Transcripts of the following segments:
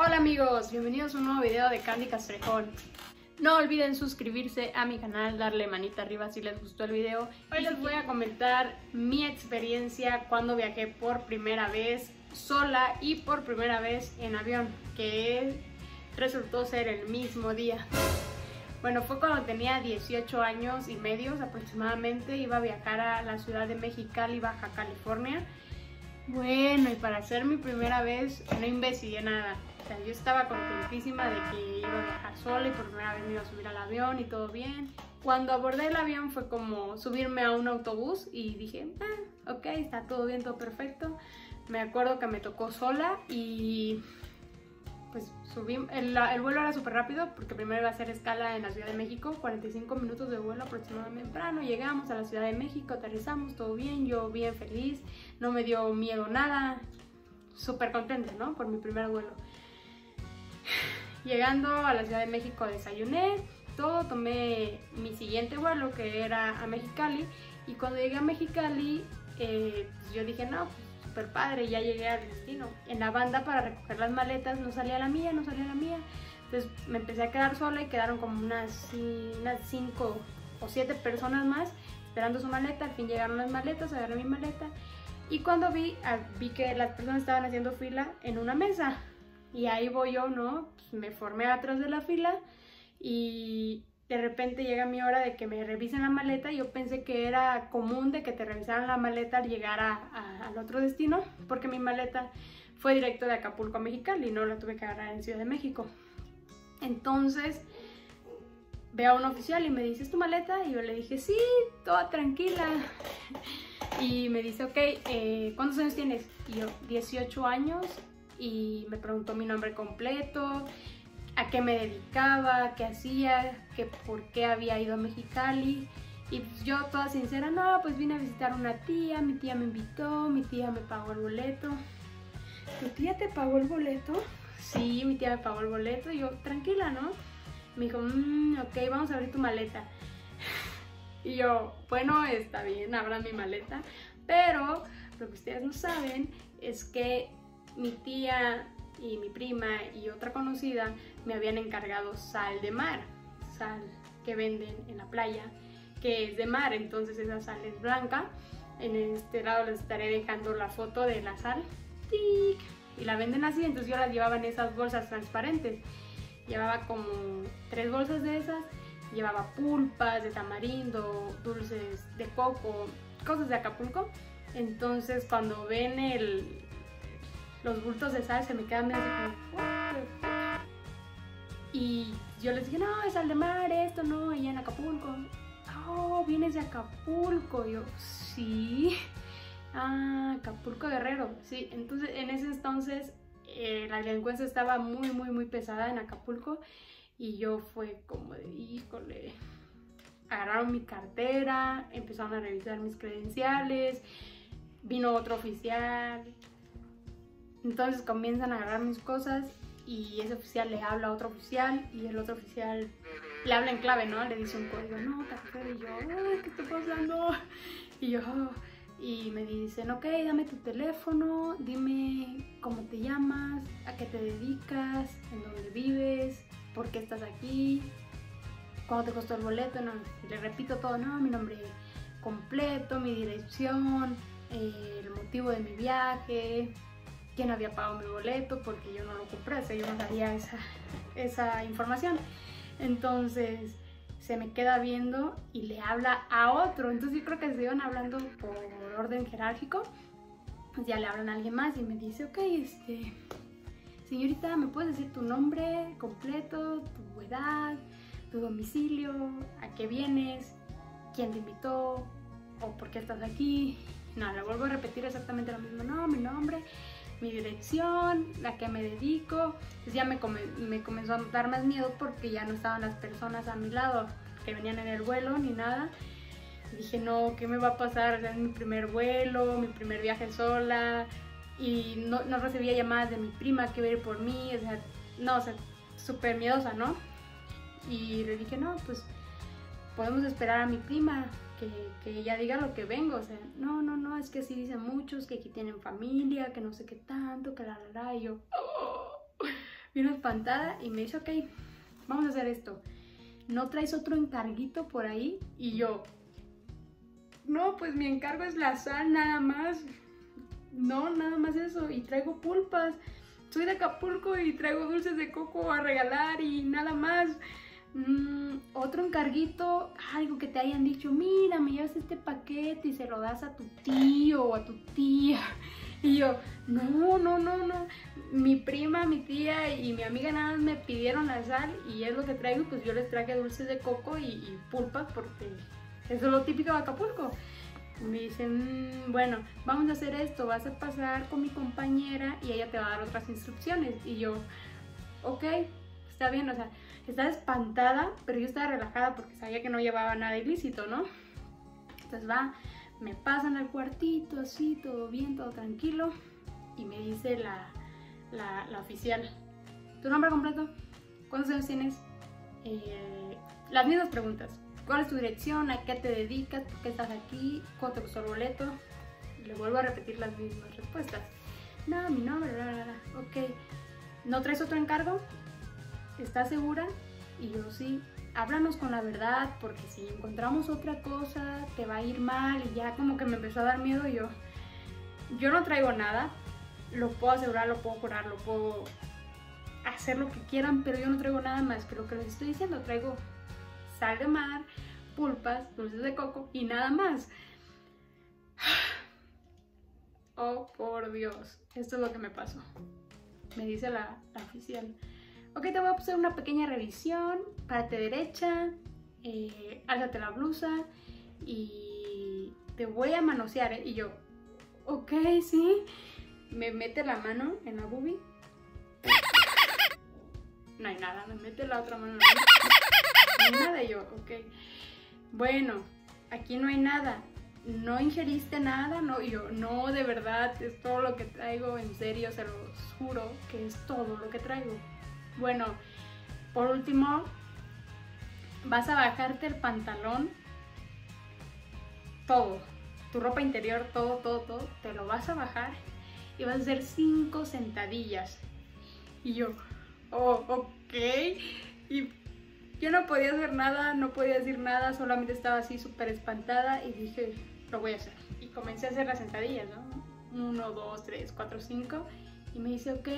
Hola amigos, bienvenidos a un nuevo video de Candy Castrejón. No olviden suscribirse a mi canal, darle manita arriba si les gustó el video. Hoy les voy a comentar mi experiencia cuando viajé por primera vez sola y por primera vez en avión, que resultó ser el mismo día. Bueno, fue cuando tenía 18 años y medio aproximadamente, iba a viajar a la ciudad de Mexicali, Baja California. Bueno, y para ser mi primera vez no investigué nada. O sea, yo estaba contentísima de que iba a viajar sola y por primera vez me iba a subir al avión y todo bien. Cuando abordé el avión fue como subirme a un autobús y dije, ok, está todo bien, todo perfecto. Me acuerdo que me tocó sola y pues subí. El vuelo era súper rápido porque primero iba a hacer escala en la Ciudad de México, 45 minutos de vuelo aproximadamente temprano. Llegamos a la Ciudad de México, aterrizamos, todo bien, yo bien feliz, no me dio miedo nada. Súper contenta, ¿no? Por mi primer vuelo. Llegando a la Ciudad de México desayuné, todo, tomé mi siguiente vuelo que era a Mexicali. Y cuando llegué a Mexicali, pues yo dije, no, pues súper padre, ya llegué al destino. En la banda para recoger las maletas no salía la mía, no salía la mía. Entonces me empecé a quedar sola y quedaron como unas 5 o 7 personas más esperando su maleta. Al fin llegaron las maletas, agarré mi maleta. Y cuando vi que las personas estaban haciendo fila en una mesa. Y ahí voy yo, ¿no? Pues me formé atrás de la fila y de repente llega mi hora de que me revisen la maleta. Yo pensé que era común de que te revisaran la maleta al llegar al otro destino, porque mi maleta fue directo de Acapulco a Mexicali y no la tuve que agarrar en Ciudad de México. Entonces veo a un oficial y me dice, ¿es tu maleta? Y yo le dije, sí, toda tranquila. Y me dice, ok, ¿cuántos años tienes? Y yo, 18 años. Y me preguntó mi nombre completo, a qué me dedicaba, qué hacía, por qué había ido a Mexicali. Y pues yo toda sincera, no, pues vine a visitar a una tía, mi tía me invitó, mi tía me pagó el boleto. ¿Tu tía te pagó el boleto? Sí, mi tía me pagó el boleto. Y yo, tranquila, ¿no? Me dijo, ok, vamos a abrir tu maleta. Y yo, bueno, está bien, abran mi maleta. Pero lo que ustedes no saben es que mi tía y mi prima y otra conocida me habían encargado sal de mar, sal que venden en la playa, que es de mar, entonces esa sal es blanca. En este lado les estaré dejando la foto de la sal, ¡tic! Y la venden así, entonces yo las llevaba en esas bolsas transparentes. Llevaba como 3 bolsas de esas, llevaba pulpas de tamarindo, dulces de coco, cosas de Acapulco. Entonces cuando ven los bultos de sal se me quedan medio así como, what the fuck? Y yo les dije, no, es sal de mar, esto no, allá en Acapulco. Oh, vienes de Acapulco. Y yo, sí. Ah, Acapulco, Guerrero. Sí, entonces en ese entonces la delincuencia estaba muy, muy, muy pesada en Acapulco. Y yo fue como de, híjole. Agarraron mi cartera, empezaron a revisar mis credenciales. Vino otro oficial. Entonces comienzan a agarrar mis cosas y ese oficial le habla a otro oficial y el otro oficial le habla en clave, ¿no? Le dice un código, no, café, y yo, ay, ¿qué está pasando? Y yo, y me dicen, ok, dame tu teléfono, dime cómo te llamas, a qué te dedicas, en dónde vives, por qué estás aquí, cuánto te costó el boleto, no, le repito todo, no, mi nombre completo, mi dirección, el motivo de mi viaje, quién había pagado mi boleto, porque yo no lo compré, o sea, yo no sabía esa información. Entonces se me queda viendo y le habla a otro, entonces yo creo que se iban hablando por orden jerárquico, pues ya le hablan a alguien más y me dice, ok, señorita, ¿me puedes decir tu nombre completo, tu edad, tu domicilio, a qué vienes, quién te invitó o por qué estás aquí? No, le vuelvo a repetir exactamente lo mismo, no, mi nombre, mi dirección, a qué me dedico. Pues ya me comenzó a dar más miedo porque ya no estaban las personas a mi lado que venían en el vuelo ni nada. Y dije, no, ¿qué me va a pasar? Es mi primer vuelo, mi primer viaje sola y no recibía llamadas de mi prima que iba a ir por mí, o sea, no, o sea, súper miedosa, ¿no? Y le dije, no, pues podemos esperar a mi prima. Que ella diga lo que vengo, o sea, no, es que sí dicen muchos que aquí tienen familia, que no sé qué tanto, que la verdad, y yo, oh, vino espantada y me dice, ok, vamos a hacer esto. ¿No traes otro encarguito por ahí? Y yo, no, pues mi encargo es la sal nada más. No, nada más eso. Y traigo pulpas. Soy de Acapulco y traigo dulces de coco a regalar y nada más. Otro encarguito, algo que te hayan dicho, mira, me llevas este paquete y se lo das a tu tío o a tu tía. Y yo, no, mi prima, mi tía y mi amiga nada más me pidieron la sal y es lo que traigo, pues yo les traje dulces de coco y pulpas porque eso es lo típico de Acapulco. Me dicen, bueno, vamos a hacer esto, vas a pasar con mi compañera y ella te va a dar otras instrucciones. Y yo, ok, está bien, o sea, estaba espantada, pero yo estaba relajada porque sabía que no llevaba nada ilícito, ¿no? Entonces va, me pasan al cuartito, así, todo bien, todo tranquilo. Y me dice la oficial, ¿tu nombre completo? ¿Cuántos años tienes? Las mismas preguntas. ¿Cuál es tu dirección? ¿A qué te dedicas? ¿Por qué estás aquí? ¿Cuánto te costó el boleto? Le vuelvo a repetir las mismas respuestas. No, mi nombre, bla, bla, bla. Ok. ¿No traes otro encargo? ¿Estás segura? Y yo, sí. Háblanos con la verdad, porque si encontramos otra cosa, te va a ir mal. Y ya como que me empezó a dar miedo. Y yo no traigo nada. Lo puedo asegurar, lo puedo jurar, lo puedo hacer lo que quieran, pero yo no traigo nada más que lo que les estoy diciendo. Traigo sal de mar, pulpas, dulces de coco y nada más. Oh, por Dios, esto es lo que me pasó. Me dice la oficial, ok, te voy a hacer una pequeña revisión, párate derecha, álzate la blusa y te voy a manosear, ¿eh? Y yo, ok, sí. Me mete la mano en la boobie. No hay nada, me mete la otra mano en la boobie. Nada, yo, ok, bueno, aquí no hay nada, no ingeriste nada, no, y yo, no, de verdad, es todo lo que traigo, en serio, se los juro que es todo lo que traigo. Bueno, por último, vas a bajarte el pantalón, todo, tu ropa interior, todo, te lo vas a bajar y vas a hacer 5 sentadillas. Y yo, oh, ok, y yo no podía hacer nada, no podía decir nada, solamente estaba así súper espantada y dije, lo voy a hacer. Y comencé a hacer las sentadillas, ¿no? 1, 2, 3, 4, 5. Y me dice, ok,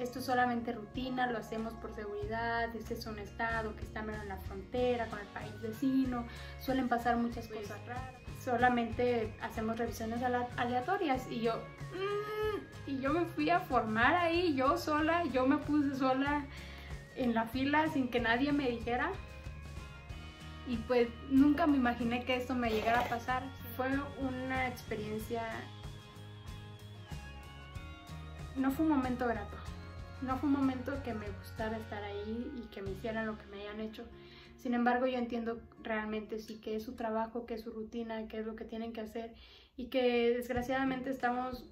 esto es solamente rutina, lo hacemos por seguridad, este es un estado que está menos en la frontera, con el país vecino, suelen pasar muchas cosas raras. Solamente hacemos revisiones aleatorias. Y yo, y yo me fui a formar ahí, yo sola, yo me puse sola en la fila sin que nadie me dijera, y pues nunca me imaginé que esto me llegara a pasar. Fue una experiencia, no fue un momento grato, no fue un momento que me gustara estar ahí y que me hicieran lo que me hayan hecho. Sin embargo, yo entiendo realmente sí que es su trabajo, que es su rutina, que es lo que tienen que hacer, y que desgraciadamente estamos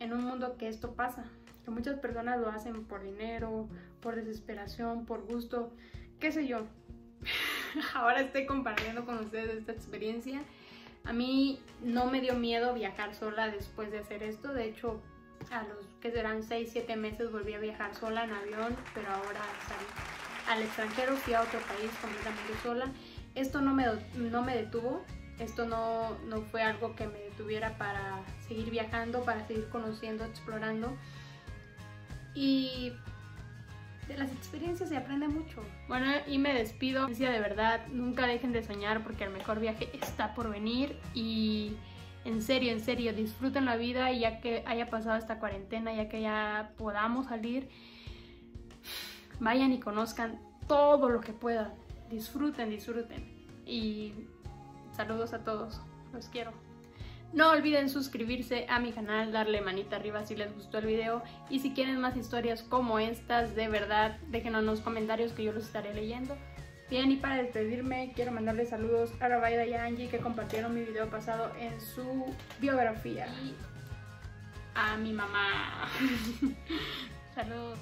en un mundo que esto pasa. Que muchas personas lo hacen por dinero, por desesperación, por gusto, qué sé yo. Ahora estoy compartiendo con ustedes esta experiencia. A mí no me dio miedo viajar sola después de hacer esto. De hecho, a los que serán 6-7 meses volví a viajar sola en avión, pero ahora salí al extranjero, fui a otro país completamente sola. Esto no me detuvo. Esto no fue algo que me detuviera para seguir viajando, para seguir conociendo, explorando. Y de las experiencias se aprende mucho. Bueno, y me despido. Decía, de verdad, nunca dejen de soñar porque el mejor viaje está por venir. Y en serio, disfruten la vida. Y ya que haya pasado esta cuarentena, ya que ya podamos salir, vayan y conozcan todo lo que puedan. Disfruten. Y saludos a todos, los quiero. No olviden suscribirse a mi canal, darle manita arriba si les gustó el video, y si quieren más historias como estas, de verdad, déjenlo en los comentarios que yo los estaré leyendo. Bien, y para despedirme, quiero mandarles saludos a Rabaida y a Angie que compartieron mi video pasado en su biografía. Y a mi mamá. Saludos.